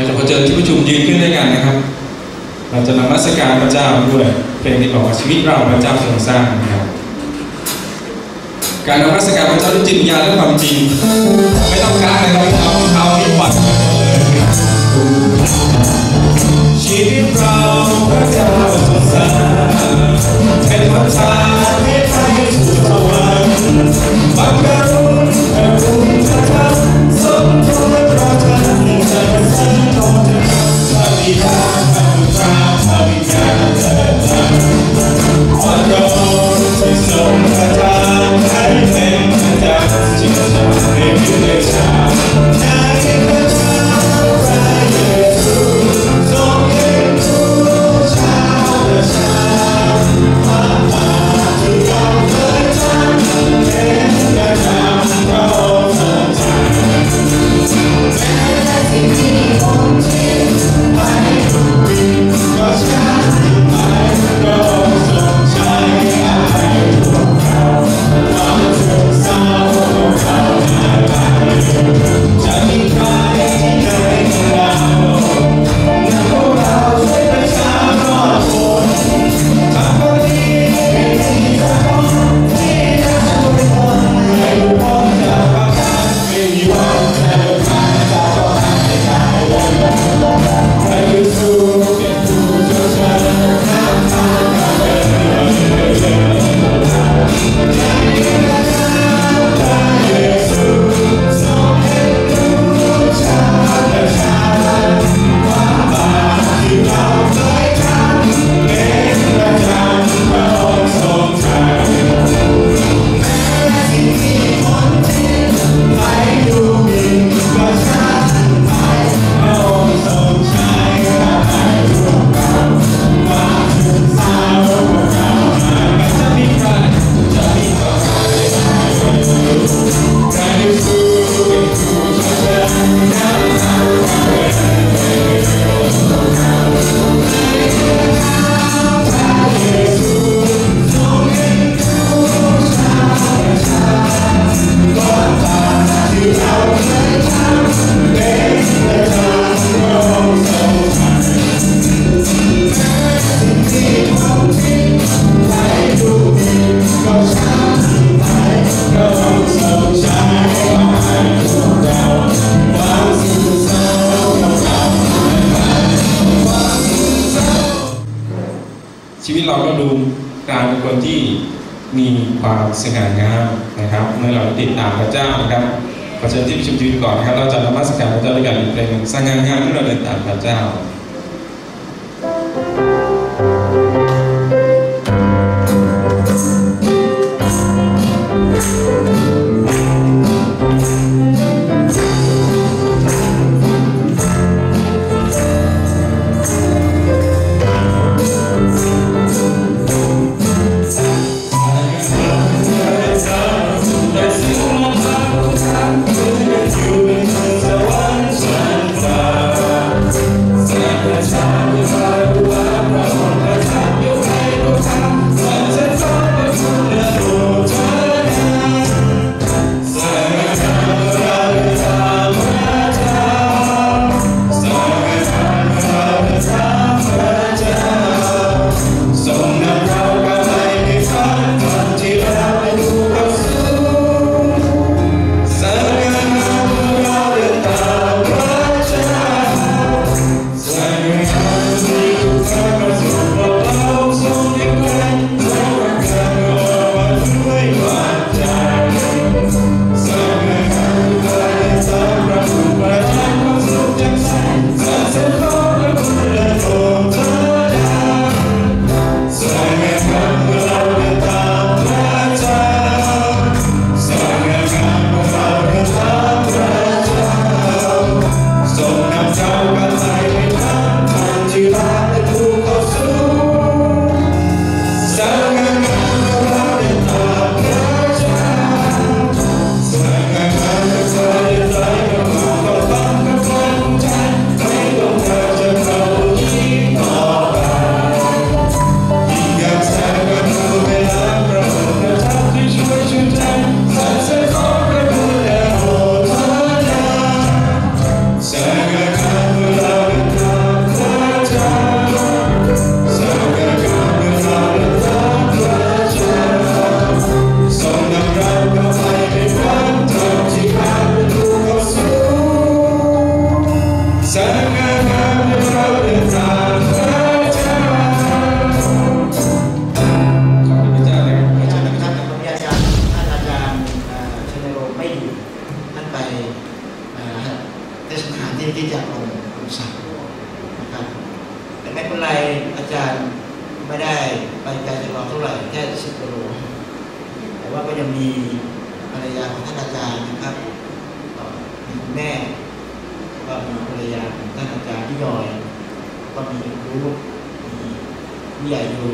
อยากจะขอเชิญที่ผู้ชมยืนขึ้นด้วยกันนะครับเราจะนมัสการพระเจ้าด้วยเพลงที่บอกว่าชีวิตเราพระเจ้าทรงสร้างนะครับการนมัสการพระเจ้าด้วยจิตวิญญาณและความจริงไม่ต้องการอะไรเลยครับเอาที่ปัดชีวิตเราพระเจ้าทรงสร้างเป็นพระเจ้าที่ทำให้สุขสวัสดิ์บังเกิด ไม่ได้ให้ดู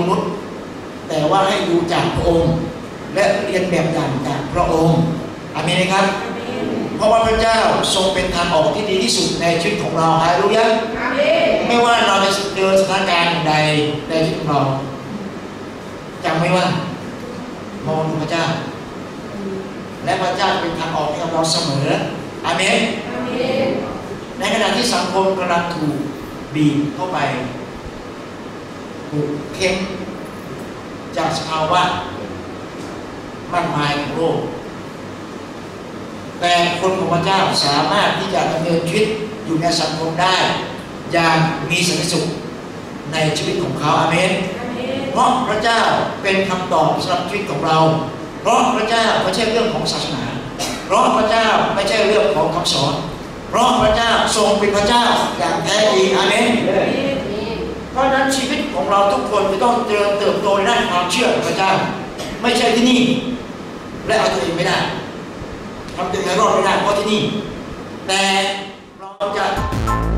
มนุษย์แต่ว่าให้ดูจากพระองค์ และเรียนแบบอย่างจากพระองค์อาเมนไหมครับเพราะว่าพระเจ้าทรงเป็นทางออกที่ดีที่สุดในชีวิตของเราฮาเลลูยาไม่ว่าเราจะเจอสถานการณ์ใดในชีวิตของเราจำไว้ว่ามองดูพระเจ้าและพระเจ้าเป็นทางออกให้กับเราเสมออาเมนในขณะที่สังคมกำลังถูกบีบเข้าไปถูกเค้นจากสภาวะมากมายของโลกแต่คนของพระเจ้าสามารถที่จะดำเนินชีวิตอยู่ในสังคมได้อย่างมีสันติสุขในชีวิตของเขาอาเมนเพราะพระเจ้าเป็นคำตอบสำหรับชีวิตของเราเพราะพระเจ้าไม่ใช่เรื่องของศาสนาเพราะพระเจ้าไม่ใช่เรื่องของคำสอนเพราะพระเจ้าทรงเป็นพระเจ้าอย่างแท้จริงอาเมนเพราะนั้นชีวิตของเราทุกคนจะต้องเติบโตในด้านความเชื่อของพระเจ้าไม่ใช่ที่นี่และเอาตัวเองไม่ได้ทำตัวเองรอดไม่ได้เพราะที่นี่แต่เราจะ